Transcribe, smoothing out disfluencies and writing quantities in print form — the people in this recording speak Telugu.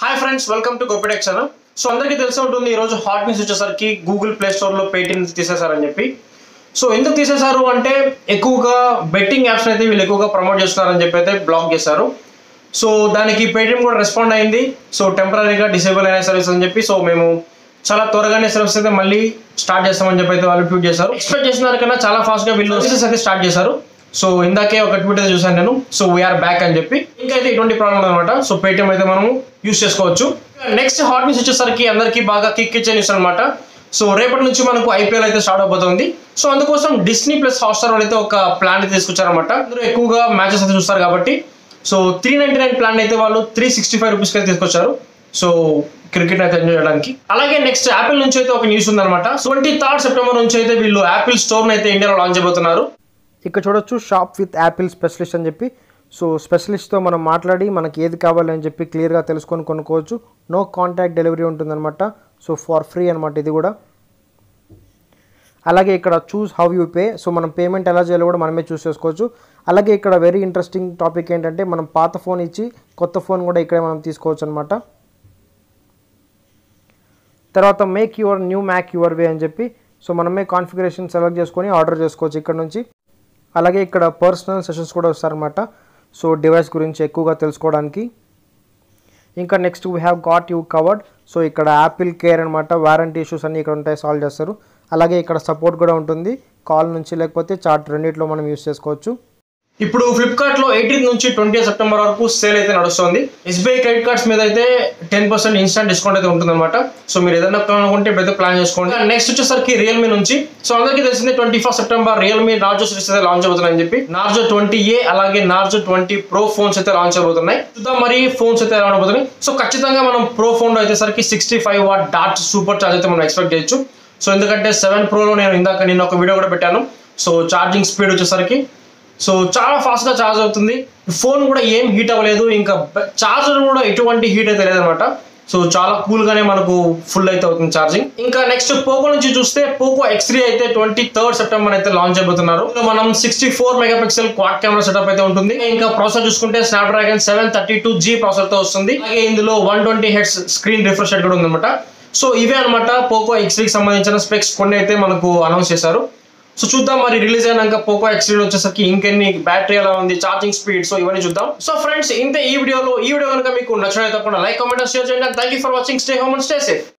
hi friends welcome to Poco X3 channel so अंदरिकी తెలిసి ఉంటుంది ఈ రోజు హాట్ న్యూస్ వచ్చేసరికి గూగుల్ ప్లే స్టోర్ లో పేటీఎం తీసేశారు అని చెప్పి సో ఎందుకు తీసేశారు అంటే ఎక్కువగా బెట్టింగ్ యాప్స్ అయితే వీళ్ళు ఎక్కువగా ప్రమోట్ చేస్తున్నారు అని చెప్పి అయితే బ్లాక్ చేశారు సో దానికి పేటీఎం కూడా రెస్పాండ్ అయ్యింది సో టెంపరరీగా డిసేబుల్ అయిన సర్వీస్ అని చెప్పి సో మేము చాలా త్వరగానే సర్వీస్ అయితే మళ్ళీ స్టార్ట్ చేస్తామని చెప్పి అయితే వాళ్ళు ట్వీట్ చేశారు ఎక్స్పెక్ట్ చేస్తున్నారు కన్నా చాలా ఫాస్ట్ గా వీళ్ళు సర్వీస్ అయితే స్టార్ట్ చేశారు సో ఇందాకే ఒక ట్విట్టర్ చూసాను నేను సో వీఆర్ బ్యాక్ అని చెప్పి ఇంకైతే ఇటువంటి ప్రాబ్లం అనమాట సో పేటీఎం అయితే మనం యూస్ చేసుకోవచ్చు నెక్స్ట్ హాట్ న్యూస్ వచ్చేసరికి అందరికీ బాగా కిక్ ఇచ్చే న్యూస్ అనమాట సో రేపటి నుంచి మనకు IPL అయితే స్టార్ట్ అవబోతుంది సో అందుకోసం డిస్నీ ప్లస్ హాట్స్టార్ అయితే ఒక ప్లాన్ అయితే తీసుకొచ్చారనమాట అందరూ ఎక్కువగా మ్యాచెస్ అయితే చూస్తారు కాబట్టి సో 399 ప్లాన్ అయితే వాళ్ళు 365 రూపీస్ అయితే తీసుకొచ్చారు సో క్రికెట్ అయితే ఎంజాయ్ చేయడానికి అలాగే నెక్స్ట్ యాపిల్ నుంచి అయితే ఒక న్యూస్ ఉందనమాట 23rd సెప్టెంబర్ నుంచి అయితే వీళ్ళు యాపిల్ స్టోర్ అయితే ఇండియాలో లాంచ్ చేయబోతున్నారు ఇక్కడ చూడొచ్చు షాప్ విత్ యాపిల్ స్పెషలిస్ట్ అని చెప్పి సో స్పెషలిస్ట్తో మనం మాట్లాడి మనకి ఏది కావాలని చెప్పి క్లియర్గా తెలుసుకొని కొనుక్కోవచ్చు నో కాంటాక్ట్ డెలివరీ ఉంటుందన్నమాట సో ఫార్ ఫ్రీ అనమాట ఇది కూడా అలాగే ఇక్కడ choose how you pay so మనం పేమెంట్ ఎలా చేయాలో కూడా మనమే చూస్ చేసుకోవచ్చు అలాగే ఇక్కడ వెరీ ఇంట్రెస్టింగ్ టాపిక్ ఏంటంటే మనం పాత ఫోన్ ఇచ్చి కొత్త ఫోన్ కూడా ఇక్కడే మనం తీసుకోవచ్చు అనమాట తర్వాత make your new Mac your way అని చెప్పి సో మనమే కాన్ఫిగరేషన్ సెలెక్ట్ చేసుకొని ఆర్డర్ చేసుకోవచ్చు ఇక్కడ నుంచి అలాగే ఇక్కడ పర్సనల్ సెషన్స్ కూడా వస్తారన్నమాట సో డివైస్ గురించి ఎక్కువగా తెలుసుకోవడానికి ఇంకా next we have got you covered so ఇక్కడ యాపిల్ కేర్ అనమాట వారంటీ ఇష్యూస్ అన్నీ ఇక్కడ ఉంటాయి సాల్వ్ చేస్తారు అలాగే ఇక్కడ సపోర్ట్ కూడా ఉంటుంది కాల్ నుంచి లేకపోతే చాట్ రెండిట్లో మనం యూస్ చేసుకోవచ్చు ఇప్పుడు ఫ్లిప్కార్ట్లో 18th నుంచి 20th సెప్టెంబర్ వరకు సేల్ అయితే నడుస్తుంది SBI క్రెడిట్ కార్డ్స్ మీద అయితే 10% ఇన్స్టాంట్ డిస్కౌంట్ అయితే ఉంటుందన్నమాట సో మీరు ఏదైనా ప్లాన్ అనుకుంటే పెద్ద ప్లాన్ చేసుకోండి నెక్స్ట్ వచ్చేసరికి రియల్మీ నుంచి సో అందరికీ తెలిసిందే 21st September Realme Narzo series అయితే లాంచ్ అవుతుందని చెప్పి నార్జో 20A అలాగే నార్జో 20 Pro ఫోన్స్ అయితే లాంచ్ అవబోతున్నాయి చూద్దాం మరి ఫోన్స్ అయితే ఎలా ఉండబోతున్నాయి సో ఖచ్చితంగా మనం ప్రో ఫోన్ లో అయితే సరికి 65W డాట్ సూపర్ ఛార్జ్ అయితే మనం ఎక్స్పెక్ట్ చేయొచ్చు సో ఎందుకంటే 7 Pro లో నేను ఇందాక నిన్న ఒక వీడియో కూడా పెట్టాను సో ఛార్జింగ్ స్పీడ్ వచ్చేసరికి సో చాలా ఫాస్ట్గా ఛార్జ్ అవుతుంది ఫోన్ కూడా ఏం హీట్ అవ్వలేదు ఇంకా ఛార్జర్ కూడా ఎటువంటి హీట్ అయితే లేదనమాట సో చాలా కూల్గానే మనకు ఫుల్ అయితే అవుతుంది ఛార్జింగ్ ఇంకా నెక్స్ట్ పోకో నుంచి చూస్తే పోకో X3 అయితే 23rd సెప్టెంబర్ అయితే లాంచ్ అయిపోతున్నారు మనం 64 మెగాపిక్సెల్ క్వాడ్ కెమెరా సెటప్ అయితే ఉంటుంది ఇంకా ప్రాసెసర్ చూసుకుంటే స్నాప్డ్రాగన్ 732G ప్రాసెసర్తో వస్తుంది అలాగే ఇందులో 120Hz స్క్రీన్ రిఫ్రెష్ రేట్ కూడా ఉందన్నమాట సో ఇవే అనమాట పోకో X3కి సంబంధించిన స్పెక్స్ కొన్ని అయితే మనకు అనౌన్స్ చేశారు సో చూద్దాం మరి రిలీజ్ అయినాక పోకో X3 వచ్చేసరికి ఇంకెన్ని బ్యాటరీ ఎలా ఉంది ఛార్జింగ్ స్పీడ్ సో ఇవన్నీ చూద్దాం సో ఫ్రెండ్స్ ఇంతే ఈ వీడియోలో ఈ వీడియో కనుక మీకు నచ్చినట్లయితే తప్పకుండా లైక్ కామెంట్ షేర్ చేయండి thank you for watching stay home and stay safe